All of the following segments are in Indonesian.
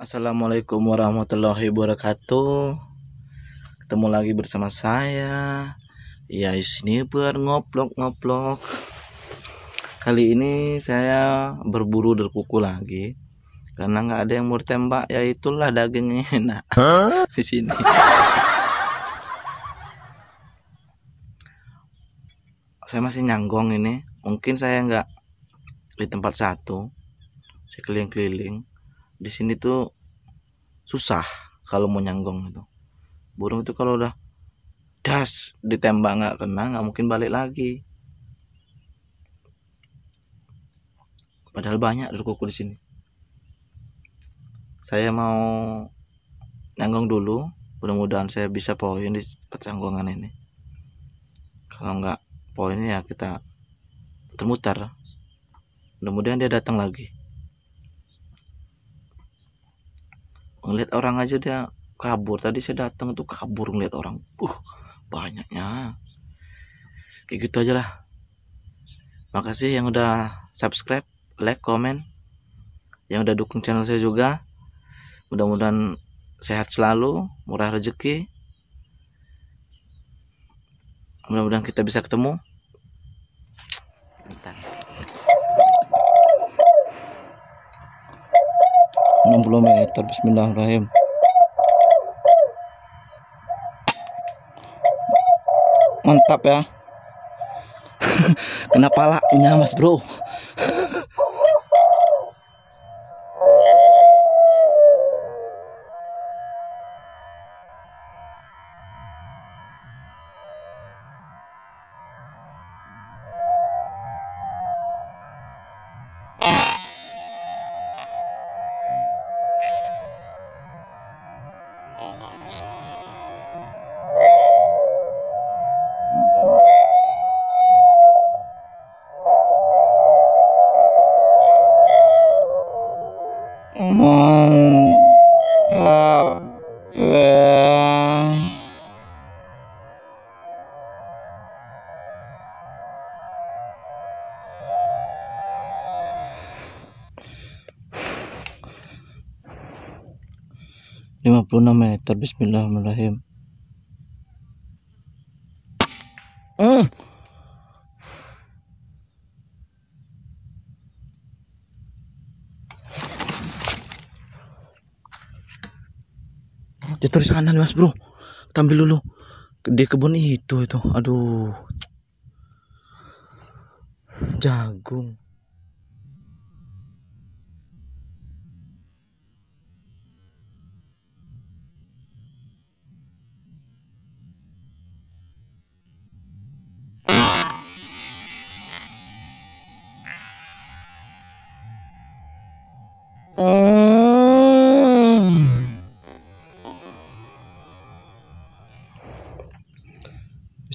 Assalamualaikum warahmatullahi wabarakatuh. Ketemu lagi bersama saya, ya sini buat ngoplok. Kali ini saya berburu derkuku lagi karena nggak ada yang mau ditembak, ya itulah dagingnya enak di sini. Saya masih nyanggong ini, mungkin saya nggak di tempat satu, saya keliling-keliling. Di sini tuh susah kalau mau nyanggong itu. Burung itu kalau udah das ditembak nggak kena, nggak mungkin balik lagi. Padahal banyak derkuku di sini. Saya mau nyanggong dulu, mudah-mudahan saya bisa poin di percanggongan ini. Kalau nggak poinnya ya kita muter-muter. Mudah-mudahan dia datang lagi. Ngeliat orang aja dia kabur. Tadi saya datang tuh kabur ngeliat orang. Banyaknya. Kayak gitu aja lah. Makasih yang udah subscribe, like, komen. Yang udah dukung channel saya juga. Mudah-mudahan sehat selalu, murah rezeki. Mudah-mudahan kita bisa ketemu. Bentar. 60 meter, bismillahirrahmanirrahim. Mantap ya. Kena palanya mas bro. Meter, bismillahirrahmanirrahim. Jatuh di sana mas bro, tampil dulu di kebun itu. Aduh, jagung.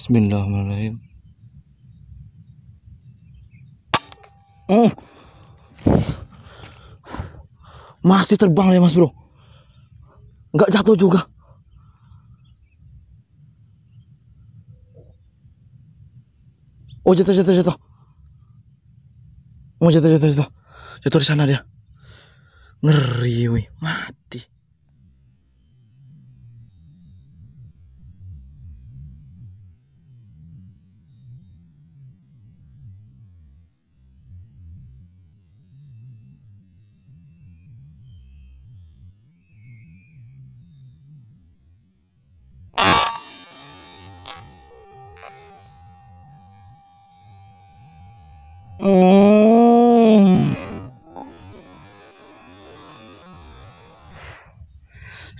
Bismillahirrahmanirrahim. Masih terbang ya mas bro. Nggak jatuh juga. Oh jatuh. Mau jatuh. Jatuh di sana dia. Ngeri wih, mati.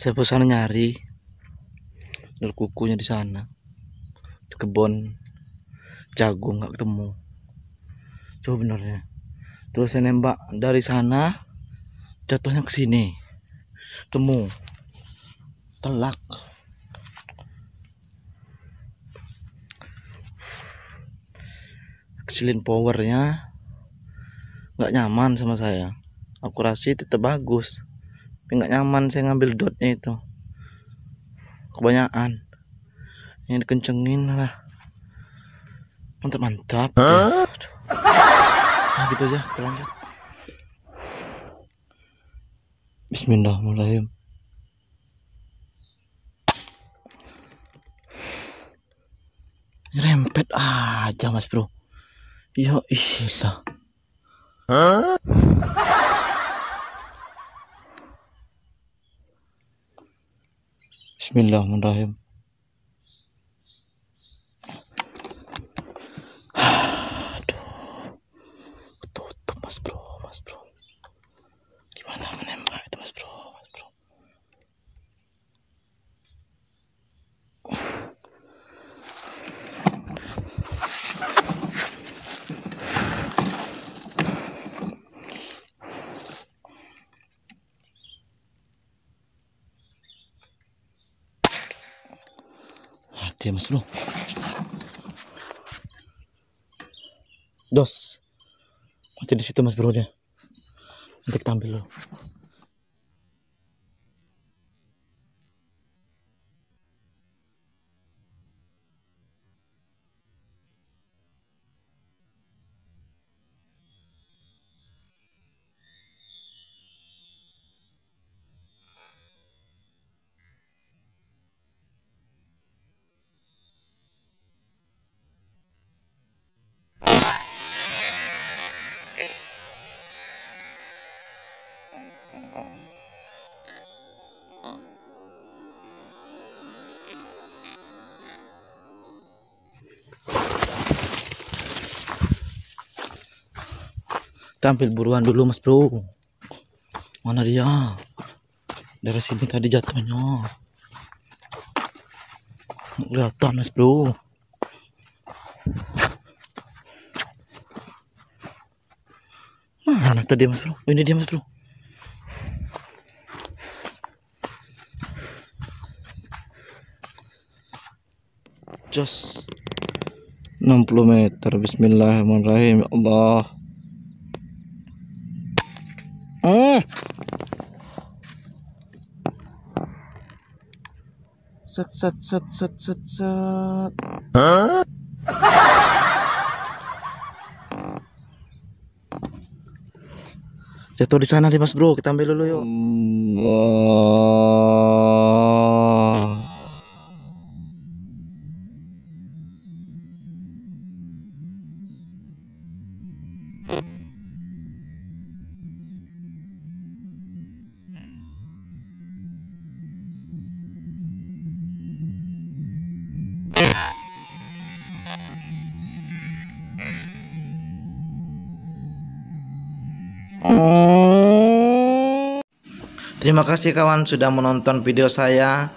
Saya bosan nyari derkukunya di sana, di kebun jagung nggak ketemu. Coba benernya. Terus saya nembak dari sana, jatuhnya ke sini, temu, telak. Kecilin powernya, nggak nyaman sama saya. Akurasi tetap bagus. tapi nggak nyaman saya ngambil dotnya itu, kebanyakan ini dikencengin lah. Mantap ya. Nah, gitu aja kita lanjut. Bismillahirrahmanirrahim. Rempet aja mas bro. Ya ilah. Bismillahirrahmanirrahim. Aduh. Tutup mas bro, mas bro. Gimana menembak itu mas bro, mas bro. Hati mas bro. Dos. Mati di situ mas bro dia. Nanti kita ambil loh. Tampil buruan dulu mas bro. Mana dia? Dari sini tadi jatuhnya. Kelihatan mas bro. Mana tadi mas bro? Oh, ini dia mas bro. Just 60 meter. Bismillahirrahmanirrahim. Ya Allah. Set. Jatuh di sana nih mas bro, kita ambil dulu yuk. Terima kasih kawan sudah menonton video saya.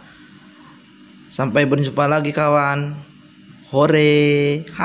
Sampai berjumpa lagi kawan. Hore.